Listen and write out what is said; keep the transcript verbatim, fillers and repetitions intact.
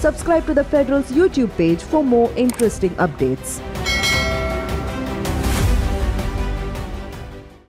Subscribe to the Federal's YouTube page for more interesting updates.